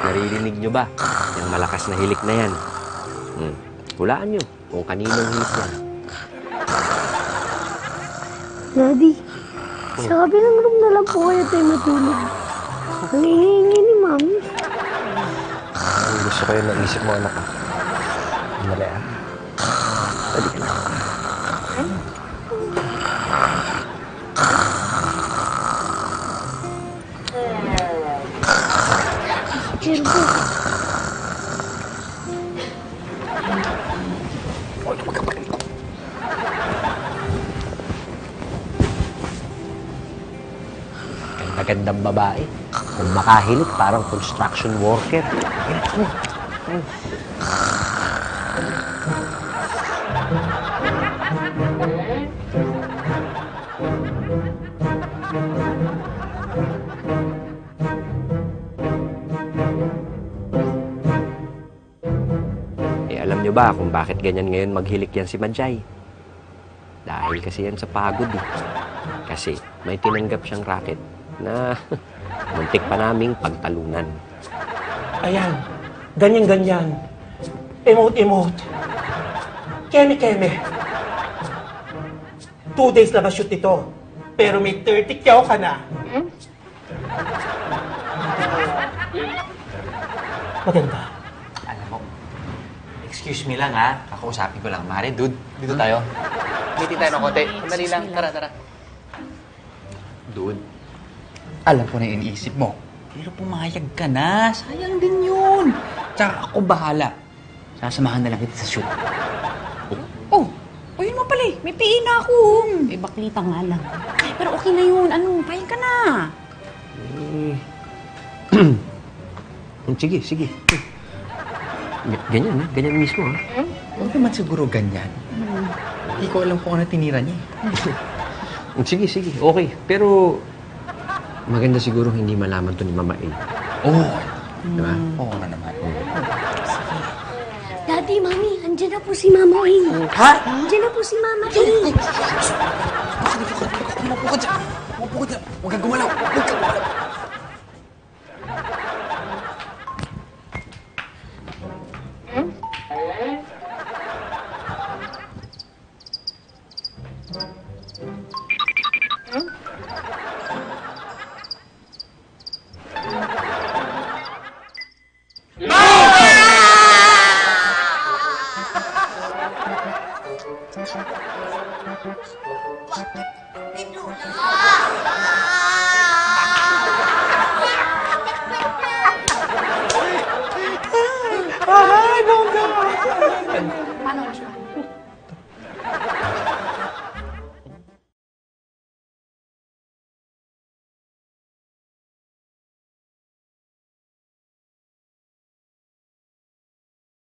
Naririnig nyo ba? Yung malakas na hilik na yan. Hulaan nyo kung kaninong hilik yan. Daddy, sa kabilang room na lang po kaya tayo matulog. Ang hihingi ni Mami. Gusto kayo naisip mo, anak. Mali ah. Balik na. Gandang babae. Kung makahilig, parang construction worker. Eh, alam nyo ba kung bakit ganyan ngayon maghilik yan si Majay? Dahil kasi yan sa pagod eh. Kasi may tinanggap siyang racket na muntik pa naming pagtalunan. Ayan, ganyan-ganyan. Emote-emote. Keme-keme. 2 days na shoot ito. Pero may 30 kyaw ka na. Maganda. Alam mo, excuse me lang ha. Kakausapin ko lang. Mare, dude, dito tayo. Meeting tayo ng konti. Sandali lang. Tara, tara. Dude, alam ko na iniisip mo, pero pumayag ka na. Sayang din yun. Tsaka ako bahala. Sasamahan na lang kita sa shoot. Oh, oh yun mo pala eh. May PE na ako. Eh, baklita nga lang. Ay, pero okay na yun. Ano, payag ka na. Sige, sige. Ganyan, ganyan mismo ha. Huwag naman siguro ganyan. Hindi ko alam kung ano tinira niya eh. Sige, sige. Okay. Pero maganda siguro hindi malaman to ni Mama A. Oo. Diba? Oo na naman. Sige. Daddy, Mami, andyan na po si Mama A. Ha? Andyan na po si Mama A. Mapuko ka. Mapuko ka. Huwag kang gumalaw. Huwag kang gumalaw. Paano siya?